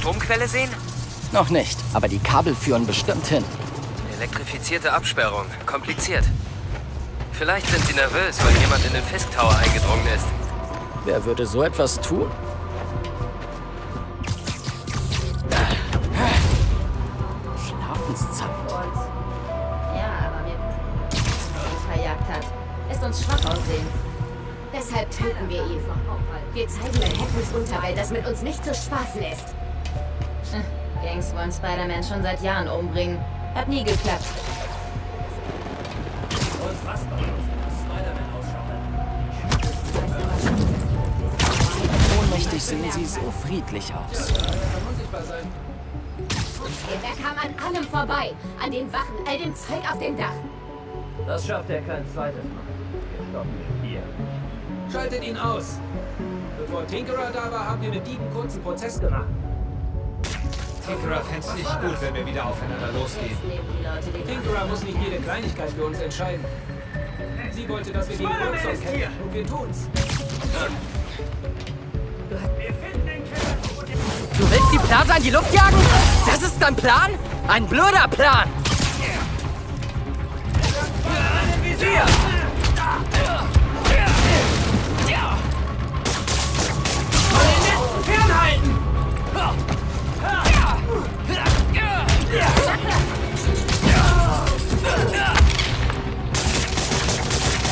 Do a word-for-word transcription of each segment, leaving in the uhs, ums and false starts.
Stromquelle sehen? Noch nicht, aber die Kabel führen bestimmt hin. Elektrifizierte Absperrung. Kompliziert. Vielleicht sind sie nervös, weil jemand in den Fisk Tower eingedrungen ist. Wer würde so etwas tun? Schlafenszeit. Ja, aber wir wissen, dass er uns verjagt hat. Lässt uns schwach aussehen. Deshalb töten wir ihn. Wir zeigen der Hackens Unterwelt, dass mit uns nicht zu spaßen ist. Gangs wollen Spider-Man schon seit Jahren umbringen. Hat nie geklappt. Ohnmächtig sehen sie so friedlich aus. Der kam an allem vorbei. An den Wachen, all dem Zeug auf dem Dach. Das schafft er kein zweites Mal. Wir stoppen hier. Schaltet ihn aus. Bevor Tinkerer da war, haben wir mit Dieben kurzen Prozess gemacht. Tinkerer fände es nicht gut, wenn wir wieder aufeinander losgehen. Tinkerer muss nicht jede Kleinigkeit für uns entscheiden. Sie wollte, dass wir gegen Roxxon kämpfen und wir tun's. Du willst die Plaza in die Luft jagen? Das ist dein Plan? Ein blöder Plan! Visier! Von den Netzen fernhalten!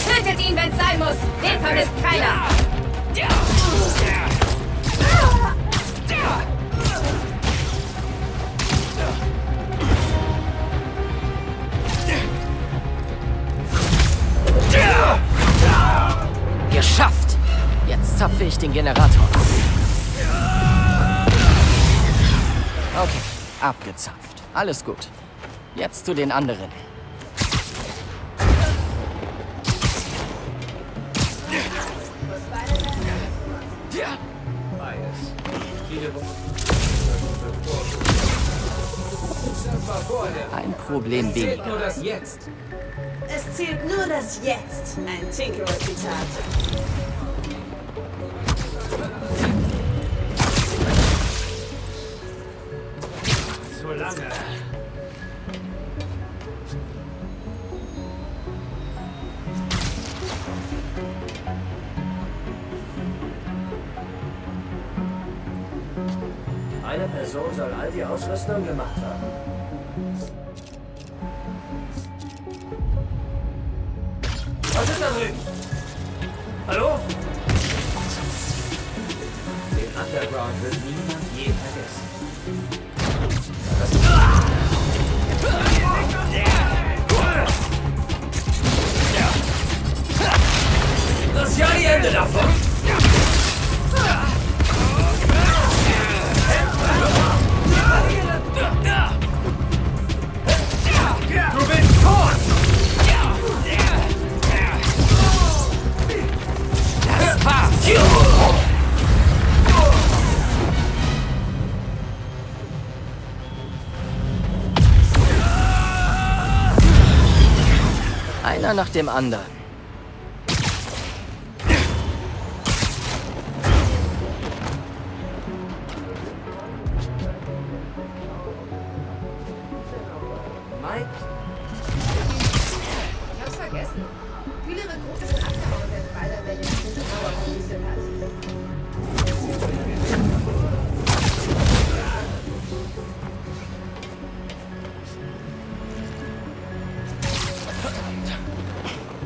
Tötet ihn, wenn's sein muss! Den vermisst keiner! Geschafft! Jetzt zapfe ich den Generator. Okay, abgezapft. Alles gut. Jetzt zu den anderen. Ein Problem weniger. Es zählt nur das Jetzt. Es zählt nur das Jetzt. Ein Tinkerer-Zitat. So lange. Eine Person soll all die Ausrüstung gemacht haben. Was ist da drüben? Hallo? Den Underground wird niemand je vergessen. Das ist... Das ist ja die Ende davon! Du bist tot! Einer nach dem anderen. Mike? Ich hab's vergessen. Viele Rekruten sind abgehauen, wenn Spider-Man jetzt nicht sauer verwüstet hat.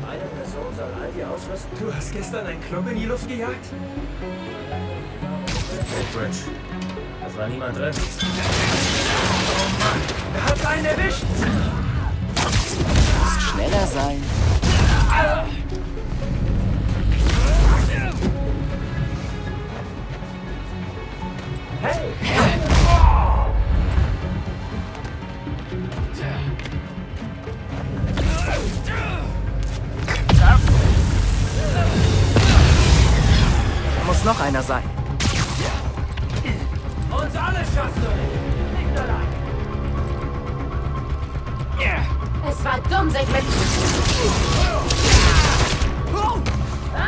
Eine Person soll all die ausrüsten. Du hast gestern einen Klump in die Luft gejagt? Bridge. Das war niemand drin. Oh Mann, er hat einen erwischt! Du musst schneller sein. Hey! Da muss noch einer sein. Uns alle schaffst du nicht! Nicht allein! Es war dumm, sich mit... Ah!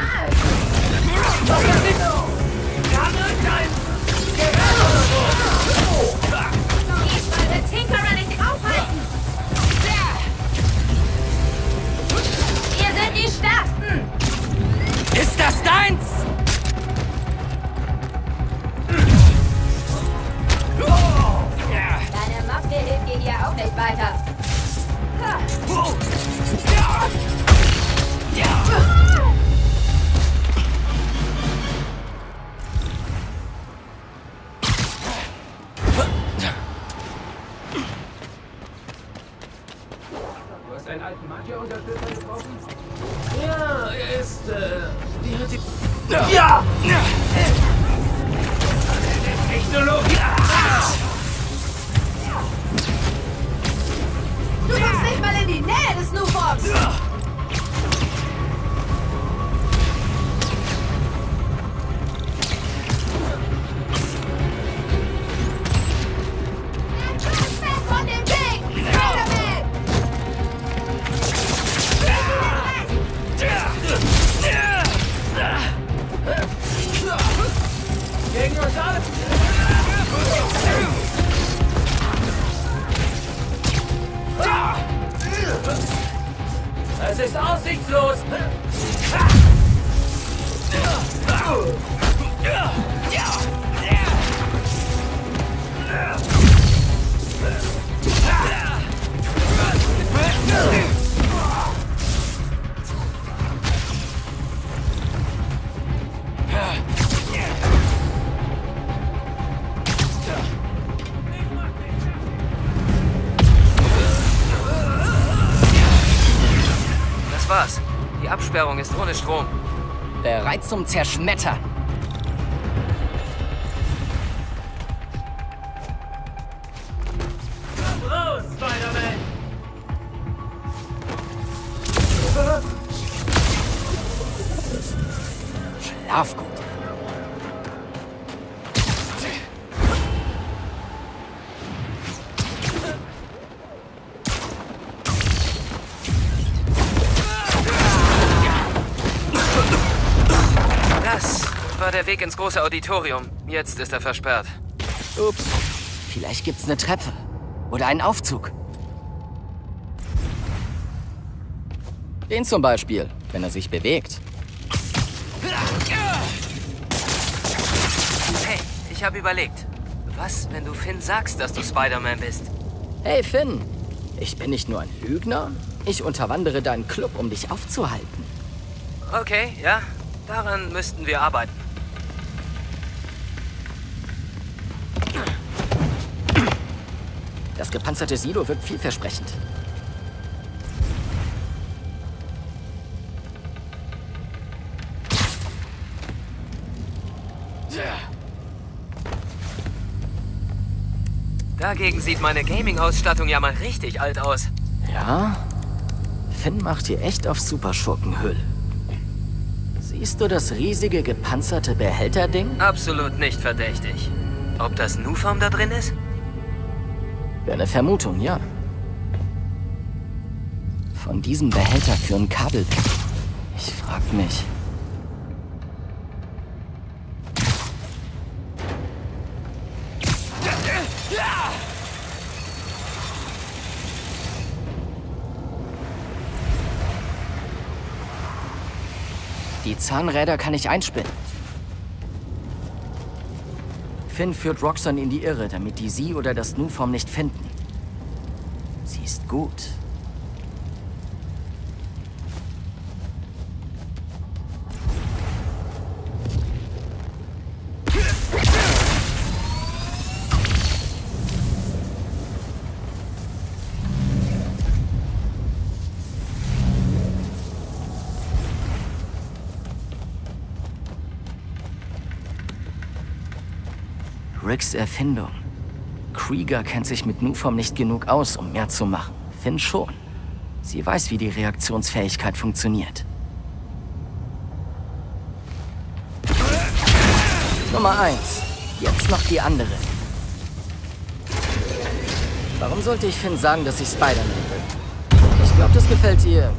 Technologie. Du kommst nicht mal in die Nähe des Nuforms. Es ist aussichtslos! Die Absperrung ist ohne Strom. Bereit zum Zerschmettern. Komm raus, Spider-Man! Schlaf gut. Der Weg ins große Auditorium. Jetzt ist er versperrt. Ups. Vielleicht gibt's eine Treppe. Oder einen Aufzug. Den zum Beispiel, wenn er sich bewegt. Hey, ich habe überlegt. Was, wenn du Finn sagst, dass du Spider-Man bist? Hey Finn, ich bin nicht nur ein Lügner. Ich unterwandere deinen Club, um dich aufzuhalten. Okay, ja. Daran müssten wir arbeiten. Das gepanzerte Silo wirkt vielversprechend. Dagegen sieht meine Gaming-Ausstattung ja mal richtig alt aus. Ja? Finn macht hier echt auf Superschurkenhüll. Siehst du das riesige gepanzerte Behälterding? Absolut nicht verdächtig. Ob das Nuform da drin ist? Wäre eine Vermutung, ja. Von diesem Behälter führen Kabel weg. Ich frag mich. Die Zahnräder kann ich einspinnen. Finn führt Roxxon in die Irre, damit die sie oder das Nuform nicht finden. Sie ist gut. Ricks Erfindung. Krieger kennt sich mit Nuform nicht genug aus, um mehr zu machen. Finn schon. Sie weiß, wie die Reaktionsfähigkeit funktioniert. Nummer eins. Jetzt noch die andere. Warum sollte ich Finn sagen, dass ich Spider-Man bin? Ich glaube, das gefällt ihr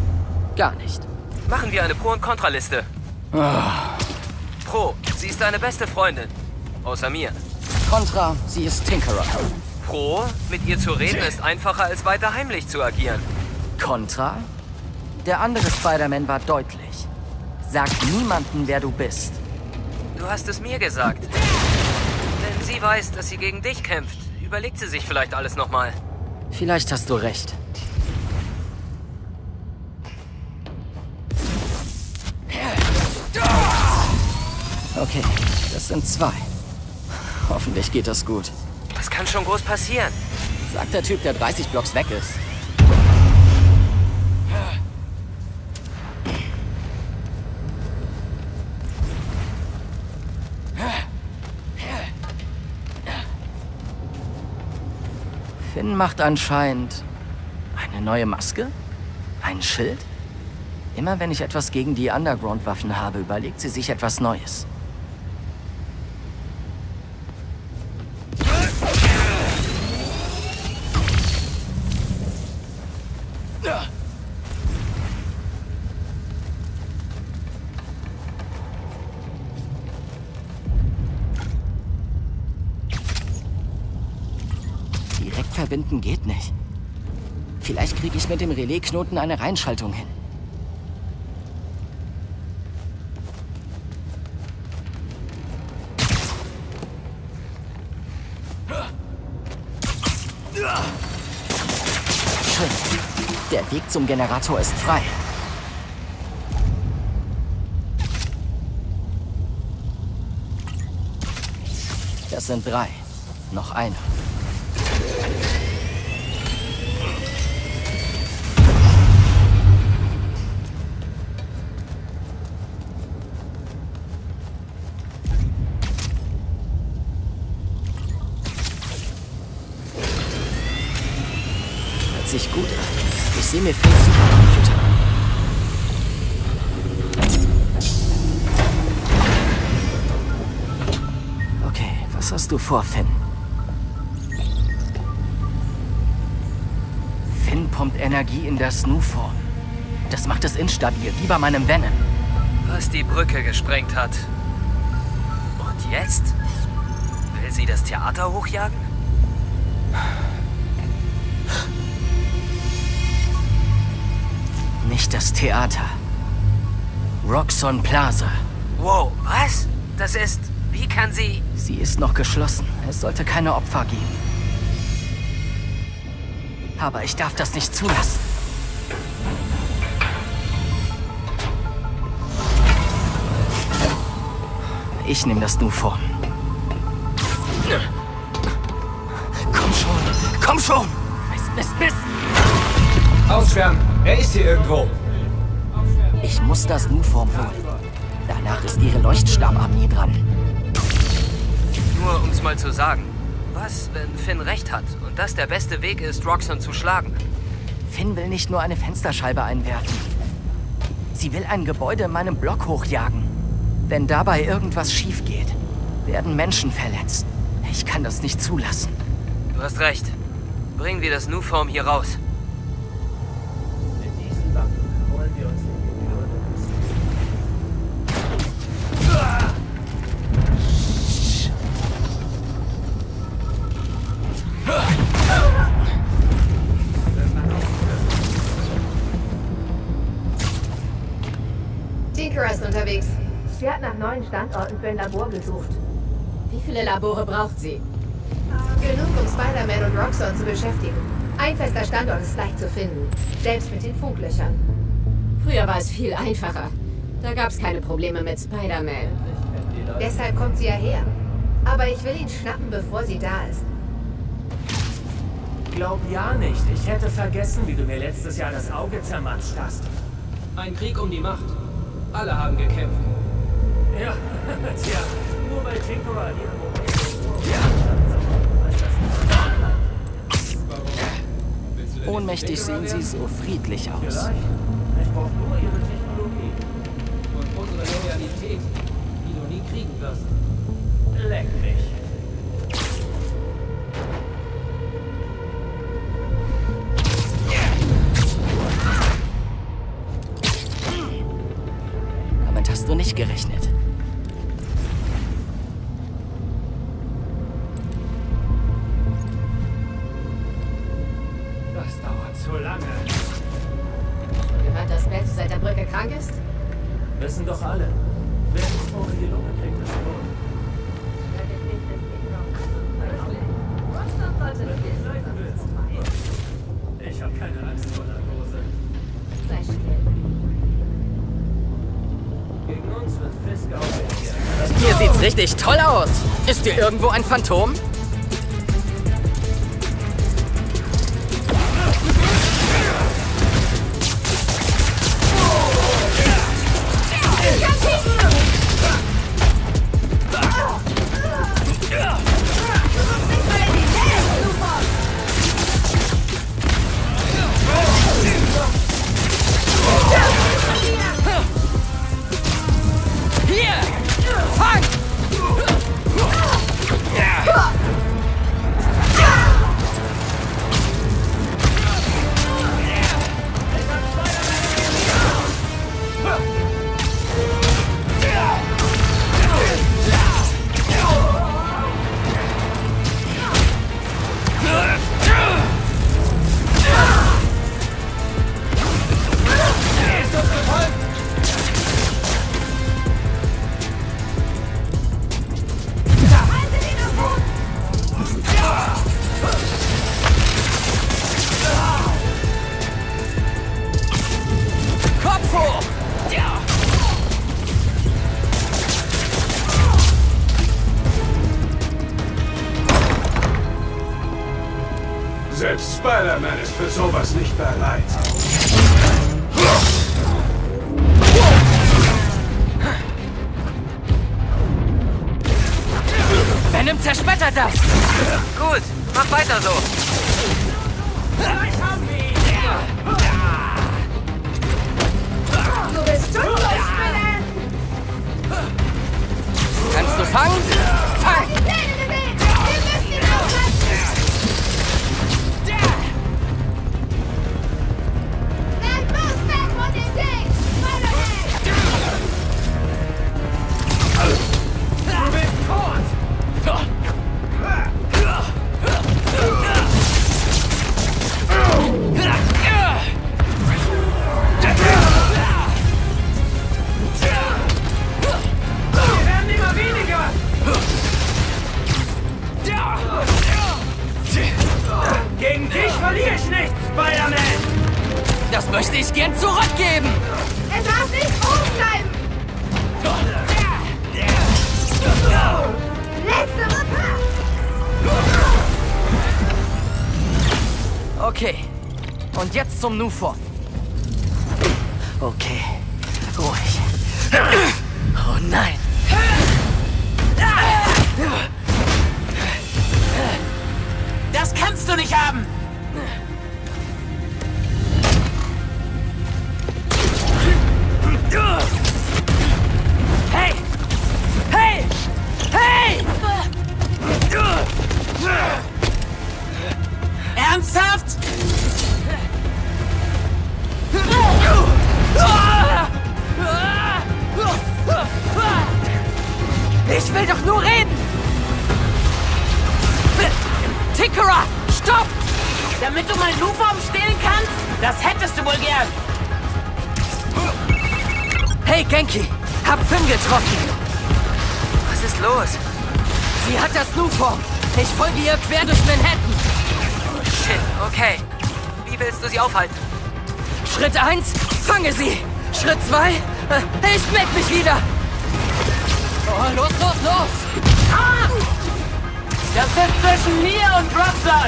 gar nicht. Machen wir eine Pro- und Kontraliste. Oh. Pro, sie ist deine beste Freundin. Außer mir. Kontra, sie ist Tinkerer. Pro, mit ihr zu reden ist einfacher, als weiter heimlich zu agieren. Kontra? Der andere Spider-Man war deutlich. Sag niemandem, wer du bist. Du hast es mir gesagt. Wenn sie weiß, dass sie gegen dich kämpft, überlegt sie sich vielleicht alles nochmal. Vielleicht hast du recht. Okay, das sind zwei. Hoffentlich geht das gut. Das kann schon groß passieren. Sagt der Typ, der dreißig Blocks weg ist. Finn macht anscheinend eine neue Maske? Ein Schild? Immer wenn ich etwas gegen die Underground-Waffen habe, überlegt sie sich etwas Neues. Direkt verbinden geht nicht. Vielleicht kriege ich mit dem Relaisknoten eine Reinschaltung hin. Der Weg zum Generator ist frei. Das sind drei. Noch einer. Hört sich gut an. Ich sehe mir viel Supercomputer. Okay, was hast du vor, Finn? Finn pumpt Energie in das Nuform. Das macht es instabil, wie bei meinem Venom. Was die Brücke gesprengt hat. Und jetzt? Will sie das Theater hochjagen? Nicht das Theater. Roxxon Plaza. Wow, was? Das ist... Wie kann sie... Sie ist noch geschlossen. Es sollte keine Opfer geben. Aber ich darf das nicht zulassen. Ich nehme das Nuform. Komm schon! Komm schon! Mist, Mist, Mist! Aussperren! Er ist hier irgendwo. Ich muss das Nuform holen. Danach ist ihre Leuchtstabarmee dran. Nur um's mal zu sagen. Was, wenn Finn recht hat und das der beste Weg ist, Roxxon zu schlagen? Finn will nicht nur eine Fensterscheibe einwerfen. Sie will ein Gebäude in meinem Block hochjagen. Wenn dabei irgendwas schief geht, werden Menschen verletzt. Ich kann das nicht zulassen. Du hast recht. Bringen wir das Nuform hier raus. Tinkerer ist unterwegs. Sie hat nach neuen Standorten für ein Labor gesucht. Wie viele Labore braucht sie? Genug, um Spider-Man und Roxxon zu beschäftigen. Ein fester Standort ist leicht zu finden. Selbst mit den Funklöchern. Früher war es viel einfacher. Da gab es keine Probleme mit Spider-Man. Deshalb kommt sie ja her. Aber ich will ihn schnappen, bevor sie da ist. Glaub ja nicht. Ich hätte vergessen, wie du mir letztes Jahr das Auge zermatscht hast. Ein Krieg um die Macht. Alle haben gekämpft. Ja, tja. Nur bei Tinkerer hier. Ja. Ohnmächtig sehen sie so friedlich aus. Vielleicht. Ich brauche nur ihre Technologie. Und unsere Realität, die du nie kriegen wirst. Leck mich. Hast du nicht gerechnet? Das dauert zu lange. Gehört, dass Beth seit der Brücke krank ist? Wissen doch alle. Wer es vor in die Lunge kriegt, ist tot. Ich habe keine Angst vor Narkose. Sei still. Gegen uns wird Fisk Tower. Hier sieht's richtig toll aus. Ist hier irgendwo ein Phantom? Selbst Spider-Man ist für sowas nicht bereit. Venom zerschmettert das! Gut, mach weiter so! Du bist tot, Spider! Kannst du fangen? Fang! Okay, und jetzt zum Nuform. Okay, ruhig. Oh nein. Das kannst du nicht haben. Hey! Hey! Hey! Ernsthaft? Ich will doch nur reden! Tinkerer, stopp! Damit du meinen Nuform stehlen kannst? Das hättest du wohl gern! Hey Genki, hab Finn getroffen! Was ist los? Sie hat das Nuform! Ich folge ihr quer durch Manhattan! Oh shit, okay. Wie willst du sie aufhalten? Schritt eins, fange sie! Schritt zwei, ich meld mich wieder! Oh, los, los, los! Ah! Das ist zwischen mir und Draxler!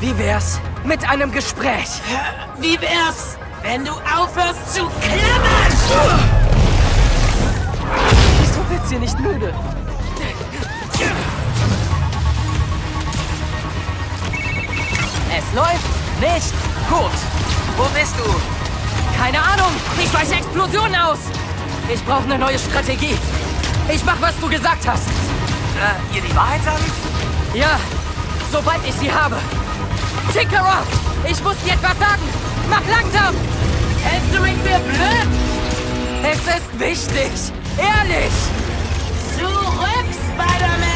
Wie wär's mit einem Gespräch? Wie wär's, wenn du aufhörst zu klammern? Wieso wird's hier nicht müde? Es läuft nicht gut. Wo bist du? Keine Ahnung. Ich weiche Explosionen aus. Ich brauche eine neue Strategie. Ich mach, was du gesagt hast. Äh, ihr die Wahrheit sagen? Ja, sobald ich sie habe. Tinkerer, ich muss dir etwas sagen. Mach langsam. Hältst du mich für blöd? Es ist wichtig. Ehrlich. Zurück, Spider-Man.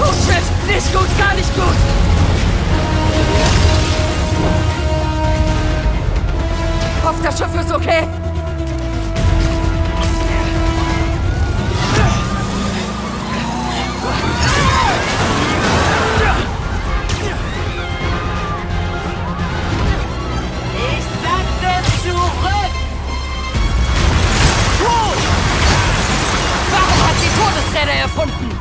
Oh shit, nicht gut, gar nicht gut. Hoff, das Schiff ist okay. Erfunden.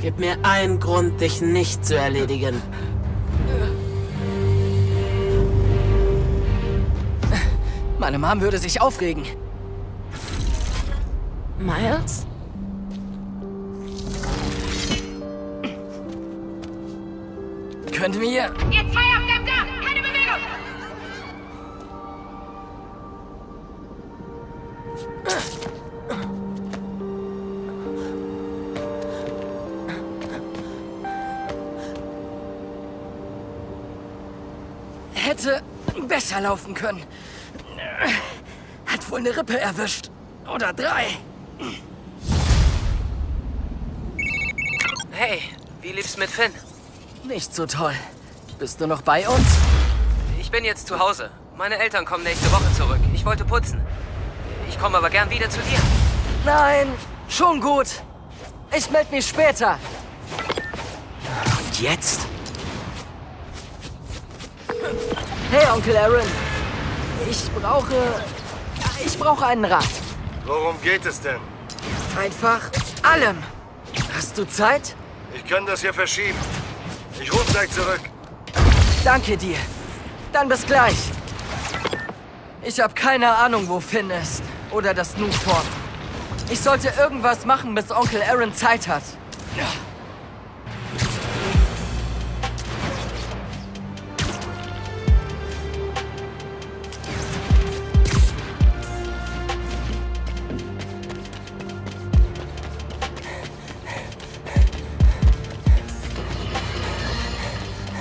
Gib mir einen Grund, dich nicht zu erledigen. Meine Mom würde sich aufregen. Miles? Könnt mir... Ihr zwei auf dem Dach! Keine Bewegung! Hätte besser laufen können. Hat wohl eine Rippe erwischt. Oder drei. Hey, wie lief's mit Finn? Nicht so toll. Bist du noch bei uns? Ich bin jetzt zu Hause. Meine Eltern kommen nächste Woche zurück. Ich wollte putzen. Ich komme aber gern wieder zu dir. Nein, schon gut. Ich melde mich später. Und jetzt? Hey, Onkel Aaron. Ich brauche... Ich brauche einen Rat. Worum geht es denn? Einfach allem. Hast du Zeit? Ich kann das hier verschieben. Ich rufe gleich zurück. Danke dir. Dann bis gleich. Ich habe keine Ahnung, wo Finn ist. Oder das Nuform. Ich sollte irgendwas machen, bis Onkel Aaron Zeit hat. Ja.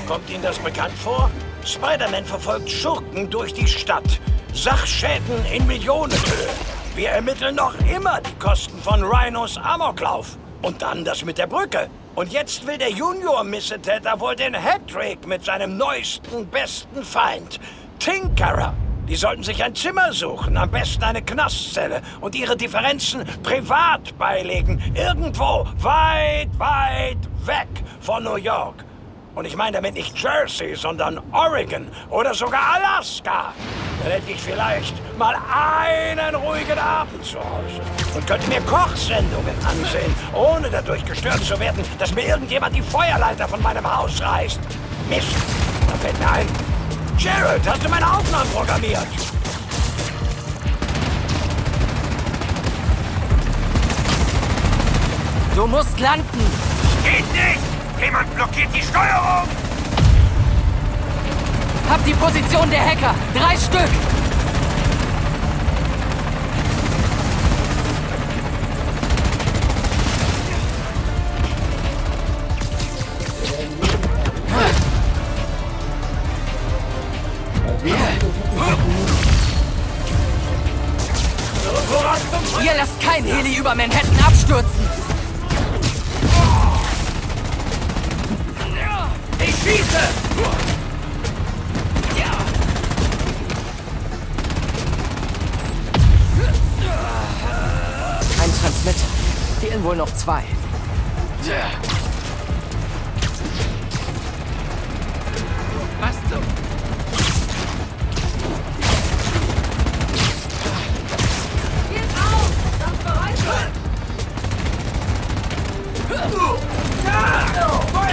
Kommt Ihnen das bekannt vor? Spider-Man verfolgt Schurken durch die Stadt. Sachschäden in Millionenhöhe. Wir ermitteln noch immer die Kosten von Rhinos Amoklauf. Und dann das mit der Brücke. Und jetzt will der Junior-Missetäter wohl den Hattrick mit seinem neuesten, besten Feind. Tinkerer. Die sollten sich ein Zimmer suchen, am besten eine Knastzelle. Und ihre Differenzen privat beilegen. Irgendwo weit, weit weg von New York. Und ich meine damit nicht Jersey, sondern Oregon oder sogar Alaska. Dann hätte ich vielleicht mal einen ruhigen Abend zu Hause und könnte mir Kochsendungen ansehen, ohne dadurch gestört zu werden, dass mir irgendjemand die Feuerleiter von meinem Haus reißt. Mist, da fällt mir ein. Jared, hast du meine Aufnahmen programmiert? Du musst landen. Geht nicht! Jemand blockiert die Steuerung! Hab die Position der Hacker! Drei Stück! Ihr lasst kein Heli über Manhattan abstürzen! Schieße! Ja. Ein Transmitter. Fehlen wohl noch zwei. Ja. Was zum? Geht auf! Das bereit! Ja. Feuer!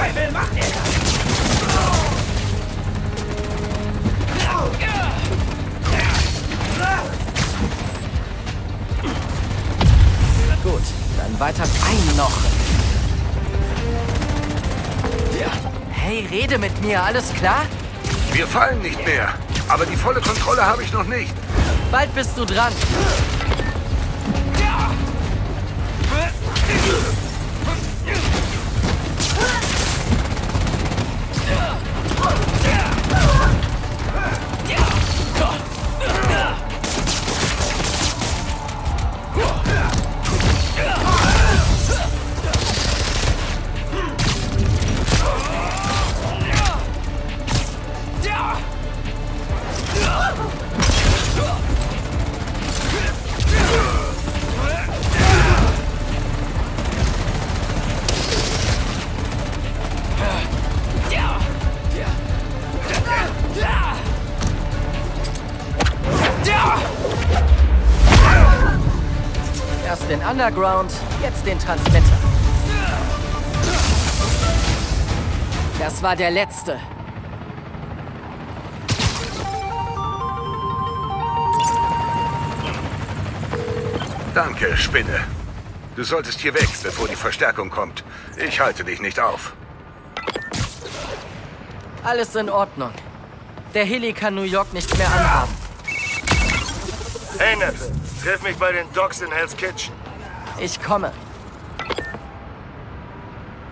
Teufel macht er das! Gut, dann weiter ein noch. Hey, rede mit mir, alles klar? Wir fallen nicht mehr, aber die volle Kontrolle habe ich noch nicht. Bald bist du dran. Underground, jetzt den Transmitter. Das war der letzte. Danke, Spinne. Du solltest hier weg, bevor die Verstärkung kommt. Ich halte dich nicht auf. Alles in Ordnung. Der Heli kann New York nicht mehr anhaben. Hey, Neffe, treff mich bei den Docs in Hell's Kitchen. Ich komme.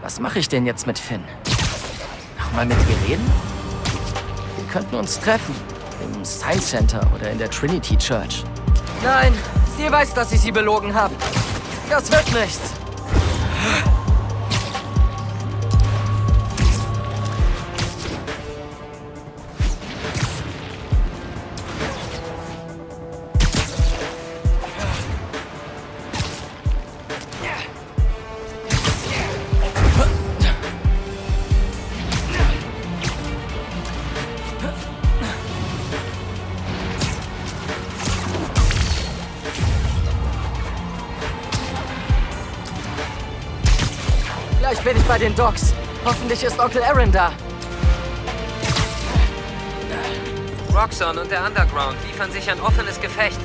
Was mache ich denn jetzt mit Finn? Nochmal mit ihr reden? Wir könnten uns treffen. Im Science Center oder in der Trinity Church. Nein, sie weiß, dass ich sie belogen habe. Das wird nichts. Gleich bin ich bei den Docs. Hoffentlich ist Onkel Aaron da. Roxxon und der Underground liefern sich ein offenes Gefecht.